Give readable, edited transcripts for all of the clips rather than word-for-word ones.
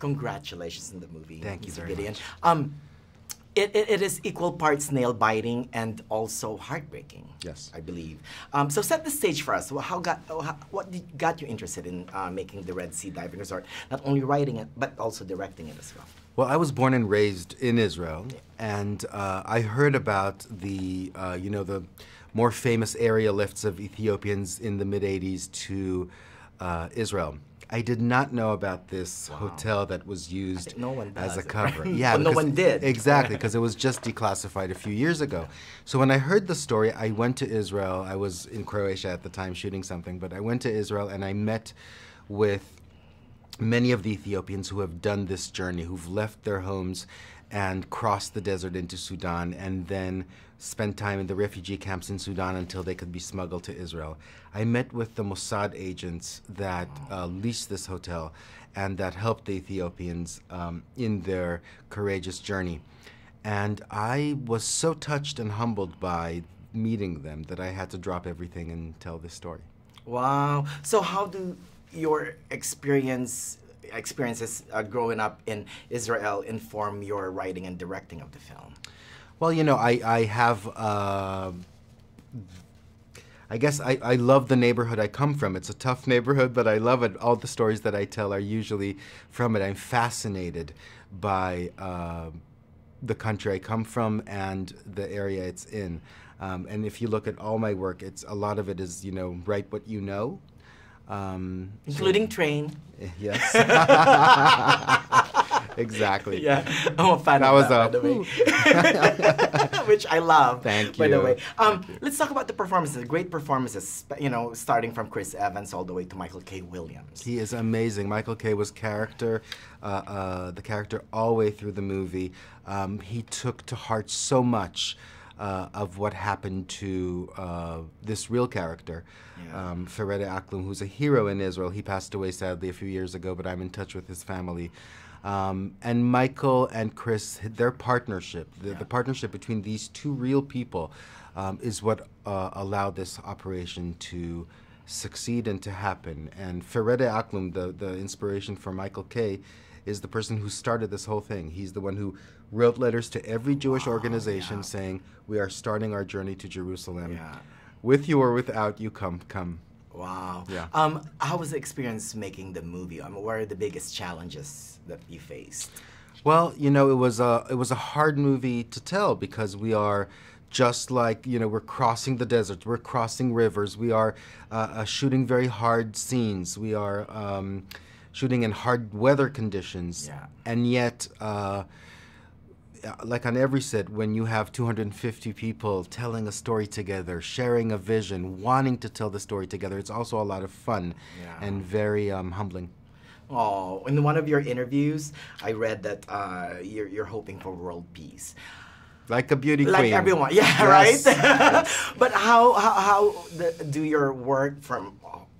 Congratulations on the movie. Thank you very much. It is equal parts nail-biting and also heartbreaking. Yes, I believe. So set the stage for us. What got you interested in making The Red Sea Diving Resort? Not only writing it, but also directing it as well. Well, I was born and raised in Israel, and I heard about the the more famous area lifts of Ethiopians in the mid-'80s to Israel. I did not know about this hotel that was used as a cover. Yeah, well, no one did. Exactly, because it was just declassified a few years ago. So when I heard the story, I went to Israel. I was in Croatia at the time shooting something, but I went to Israel and I met with many of the Ethiopians who have done this journey, who've left their homes and crossed the desert into Sudan and then spent time in the refugee camps in Sudan until they could be smuggled to Israel. I met with the Mossad agents that leased this hotel and that helped the Ethiopians in their courageous journey. And I was so touched and humbled by meeting them that I had to drop everything and tell this story. Wow. So how do your experiences growing up in Israel inform your writing and directing of the film? Well, you know, I have, I guess I love the neighborhood I come from. It's a tough neighborhood, but I love it. All the stories that I tell are usually from it. I'm fascinated by the country I come from and the area it's in. And if you look at all my work, it's a lot of it is, you know, write what you know. Including train. Yes. Exactly. Yeah, I'm a fan of that, by the way. Which I love. Thank you. By the way, let's talk about the performances. The great performances, you know, starting from Chris Evans all the way to Michael K. Williams. He is amazing. Michael K. was the character all the way through the movie. He took to heart so much of what happened to this real character, yeah. Ferede Aklum, who's a hero in Israel. He passed away sadly a few years ago, but I'm in touch with his family. And Michael and Chris, their partnership, the partnership between these two real people is what allowed this operation to succeed and to happen. And Ferede Aklum, the inspiration for Michael K., is the person who started this whole thing. He's the one who wrote letters to every Jewish organization saying, we are starting our journey to Jerusalem. Yeah. With you or without you, come. Wow. Yeah. How was the experience making the movie? I mean, what are the biggest challenges that you faced? Well, you know, it was a hard movie to tell because we are just like, you know, we're crossing the desert, we're crossing rivers, we are shooting very hard scenes, we are shooting in hard weather conditions, yeah. And yet, like on every set, when you have 250 people telling a story together, sharing a vision, wanting to tell the story together, it's also a lot of fun, yeah. And very humbling. Oh, in one of your interviews, I read that you're hoping for world peace. Like a beauty queen. Like everyone, yeah, yes. Right? Yes. But how do your work from,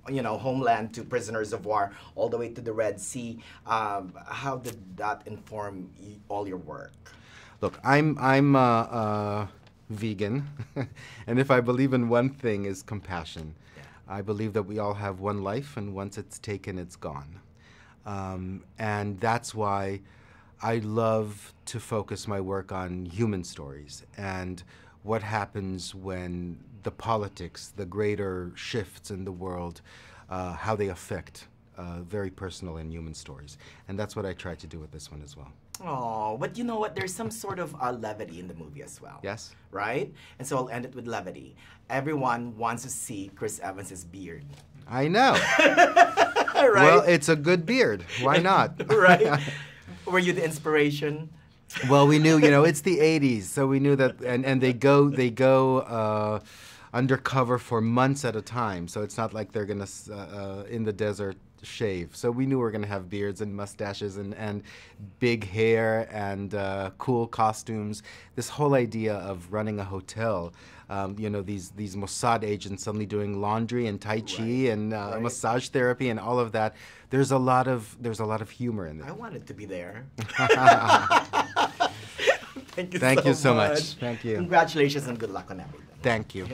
you know, Homeland to Prisoners of War, all the way to the Red Sea, how did that inform all your work? Look, I'm vegan, and if I believe in one thing, is compassion. Yeah. I believe that we all have one life, and once it's taken, it's gone. And that's why I love to focus my work on human stories and what happens when the politics, the greater shifts in the world, how they affect very personal and human stories. And that's what I try to do with this one as well. Oh, but you know what? There's some sort of levity in the movie as well. Yes. Right? And so I'll end it with levity. Everyone wants to see Chris Evans' beard. I know. Right? Well, it's a good beard. Why not? Right? Were you the inspiration? Well, we knew, you know, it's the 80s, so we knew that, and they go undercover for months at a time, so it's not like they're going to, in the desert, shave. So we knew we were going to have beards and mustaches and big hair and cool costumes. This whole idea of running a hotel, you know, these Mossad agents suddenly doing laundry and Tai Chi, right. And massage therapy and all of that. There's a lot of humor in this. I wanted to be there. Thank you so much. Thank you. Congratulations and good luck on everything. Thank you.